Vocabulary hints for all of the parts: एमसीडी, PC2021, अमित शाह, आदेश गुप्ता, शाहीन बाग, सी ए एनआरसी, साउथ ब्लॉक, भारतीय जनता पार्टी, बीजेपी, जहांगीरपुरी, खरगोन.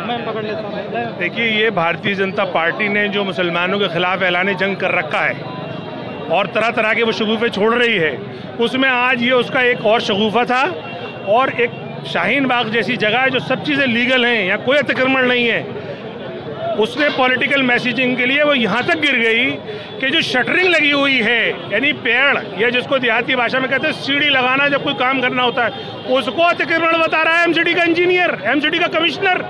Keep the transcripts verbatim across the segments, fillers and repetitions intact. मैं पकड़ लेता हूँ। देखिए, ये भारतीय जनता पार्टी ने जो मुसलमानों के खिलाफ ऐलान जंग कर रखा है और तरह तरह के वो शगुफे छोड़ रही है, उसमें आज ये उसका एक और शगुफा था। और एक शाहीन बाग जैसी जगह है जो सब चीज़ें लीगल हैं, यहाँ कोई अतिक्रमण नहीं है, उसने पॉलिटिकल मैसेजिंग के लिए वो यहाँ तक गिर गई कि जो शटरिंग लगी हुई है, यानी पेड़ या जिसको देहाती भाषा में कहते हैं सीढ़ी लगाना जब कोई काम करना होता है, उसको अतिक्रमण बता रहा है एमसीडी का इंजीनियर, एमसीडी का कमिश्नर।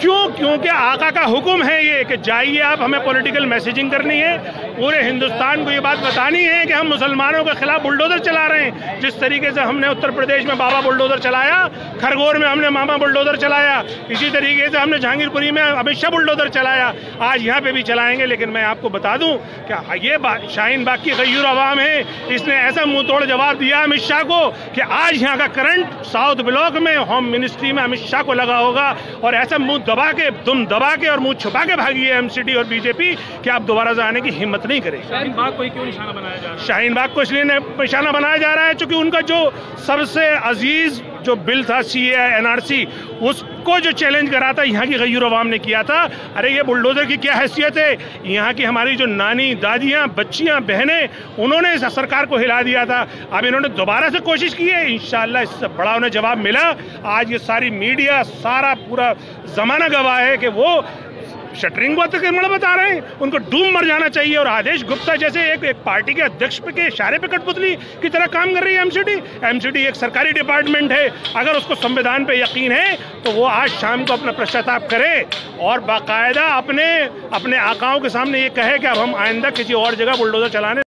क्यों? क्योंकि आका का हुक्म है ये कि जाइए आप, हमें पॉलिटिकल मैसेजिंग करनी है, पूरे हिंदुस्तान को ये बात बतानी है कि हम मुसलमानों के खिलाफ बुलडोज़र चला रहे हैं। जिस तरीके से हमने उत्तर प्रदेश में बाबा बुलडोज़र चलाया, खरगोन में हमने मामा बुलडोज़र चलाया, इसी तरीके से हमने जहांगीरपुरी में अमित शाह बुलडोज़र चलाया, आज यहाँ पर भी चलाएँगे। लेकिन मैं आपको बता दूँ कि ये शाहीन बाग की गयूर आवाम है, इसने ऐसा मुँह तोड़ जवाब दिया अमित शाह को कि आज यहाँ का करंट साउथ ब्लॉक में होम मिनिस्ट्री में अमित शाह को लगा होगा। और ऐसा मुँह दबा के, तुम दबा के और मुंह छुपा के भागी है एमसीडी और बीजेपी कि आप दोबारा जाने की हिम्मत नहीं करें। शाहीन बाग को क्यों निशाना बनाया जा रहा है? शाहीन बाग को इसलिए निशाना बनाया जा रहा है क्योंकि उनका जो सबसे अजीज जो बिल था सी ए एनआरसी, उसको जो चैलेंज करा था यहाँ की गयूर अवाम ने किया था। अरे ये बुलडोज़र की क्या हैसियत है? यहाँ की हमारी जो नानी दादियाँ, बच्चियाँ, बहनें, उन्होंने इस सरकार को हिला दिया था। अब इन्होंने दोबारा से कोशिश की है, इंशाल्लाह इससे बड़ा उन्हें जवाब मिला। आज ये सारी मीडिया, सारा पूरा ज़माना गवाह है कि वो शटरिंग को अतिक्रमण बता रहे हैं, उनको डूब मर जाना चाहिए। और आदेश गुप्ता जैसे एक एक पार्टी के अध्यक्ष के इशारे पे कठपुतली की तरह काम कर रही है एमसीडी। एमसीडी एक सरकारी डिपार्टमेंट है, अगर उसको संविधान पे यकीन है तो वो आज शाम को अपना पश्चाताप करे और बाकायदा अपने अपने आकाओं के सामने ये कहे कि अब हम आइंदा किसी और जगह बुलडोज़र चलाने